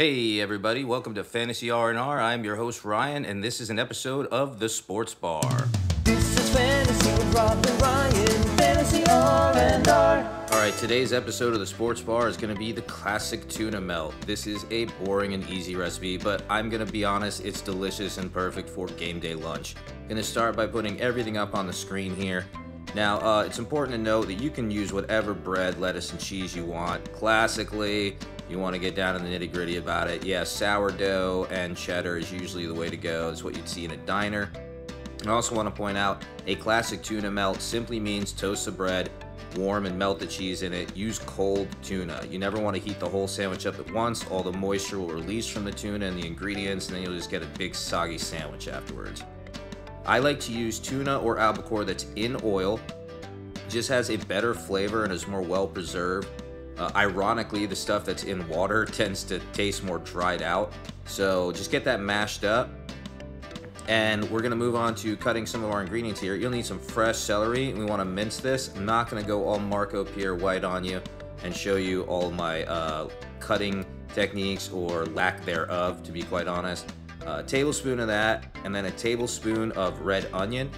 Hey everybody, welcome to Fantasy R&R. I'm your host Ryan, and this is an episode of The Sports Bar. This is Fantasy with Rob and Ryan, Fantasy R&R. Alright, today's episode of The Sports Bar is going to be the classic tuna melt. This is a boring and easy recipe, but I'm going to be honest, it's delicious and perfect for game day lunch. I'm going to start by putting everything up on the screen here. Now, it's important to note that you can use whatever bread, lettuce, and cheese you want. Classically, you want to get down in the nitty-gritty about it. Yeah, sourdough and cheddar is usually the way to go. It's what you'd see in a diner. I also want to point out, a classic tuna melt simply means toast the bread, warm and melt the cheese in it. Use cold tuna. You never want to heat the whole sandwich up at once. All the moisture will release from the tuna and the ingredients, and then you'll just get a big soggy sandwich afterwards. I like to use tuna or albacore that's in oil. It just has a better flavor and is more well preserved. Ironically, the stuff that's in water tends to taste more dried out. So just get that mashed up. And we're gonna move on to cutting some of our ingredients here. You'll need some fresh celery, and we wanna mince this. I'm not gonna go all Marco Pierre White on you and show you all my cutting techniques, or lack thereof, to be quite honest. A tablespoon of that, and then a tablespoon of red onion.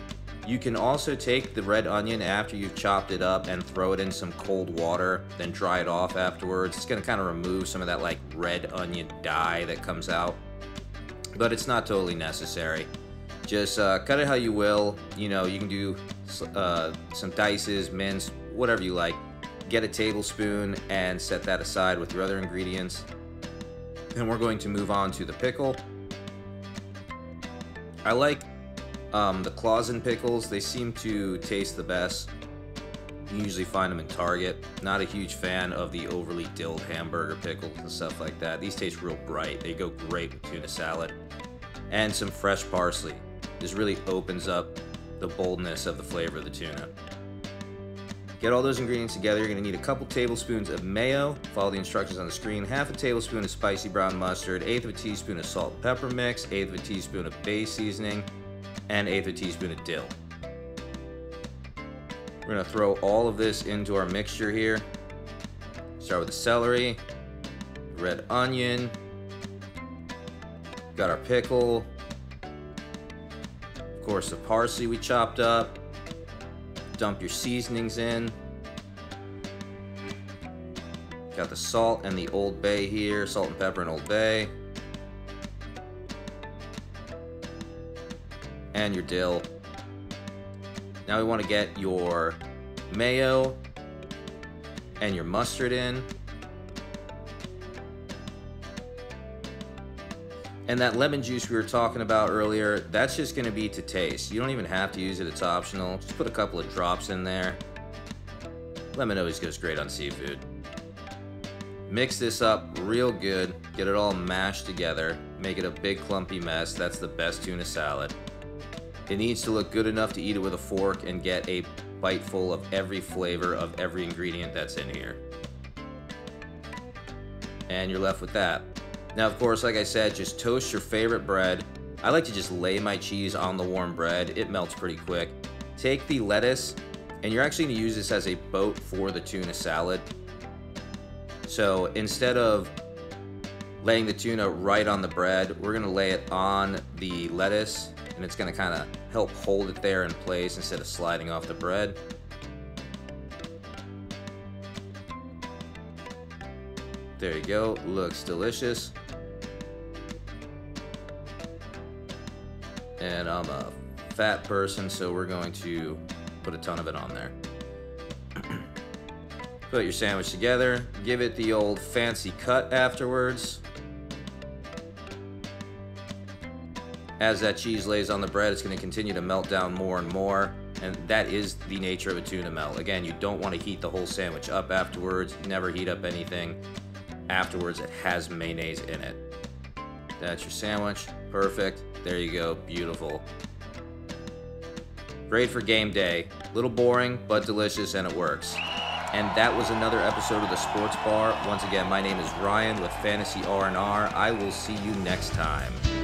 You can also take the red onion after you've chopped it up and throw it in some cold water, then dry it off afterwards. It's gonna kind of remove some of that like red onion dye that comes out, but it's not totally necessary. Just cut it how you will. You know, you can do some dices, mince, whatever you like. Get a tablespoon and set that aside with your other ingredients. Then we're going to move on to the pickle. I like the Clausen pickles. They seem to taste the best. You usually find them in Target. Not a huge fan of the overly dilled hamburger pickles and stuff like that. These taste real bright. They go great with tuna salad. And some fresh parsley. This really opens up the boldness of the flavor of the tuna. Get all those ingredients together. You're going to need a couple tablespoons of mayo. Follow the instructions on the screen. Half a tablespoon of spicy brown mustard, 1/8 teaspoon of salt and pepper mix, 1/8 teaspoon of bay seasoning, and 1/8 teaspoon of dill. We're going to throw all of this into our mixture here. Start with the celery, red onion, got our pickle, of course the parsley we chopped up. Dump your seasonings in. Got the salt and the Old Bay here, salt and pepper and Old Bay. And your dill. Now we want to get your mayo and your mustard in. And that lemon juice we were talking about earlier, that's just going to be to taste. You don't even have to use it, it's optional. Just put a couple of drops in there. Lemon always goes great on seafood. Mix this up real good. Get it all mashed together. Make it a big clumpy mess. That's the best tuna salad. It needs to look good enough to eat it with a fork and get a biteful of every flavor of every ingredient that's in here. And you're left with that. Now, of course, like I said, just toast your favorite bread. I like to just lay my cheese on the warm bread. It melts pretty quick. Take the lettuce, and you're actually going to use this as a boat for the tuna salad. So instead of laying the tuna right on the bread, we're going to lay it on the lettuce, and it's going to kind of help hold it there in place instead of sliding off the bread. There you go, looks delicious. And I'm a fat person, so we're going to put a ton of it on there. Put your sandwich together, give it the old fancy cut afterwards. As that cheese lays on the bread, it's going to continue to melt down more and more. And that is the nature of a tuna melt. Again, you don't want to heat the whole sandwich up afterwards. You never heat up anything afterwards it has mayonnaise in it. That's your sandwich. Perfect. There you go. Beautiful. Great for game day. A little boring, but delicious, and it works. And that was another episode of The Sports Bar. Once again, my name is Ryan with Fantasy R&R. I will see you next time.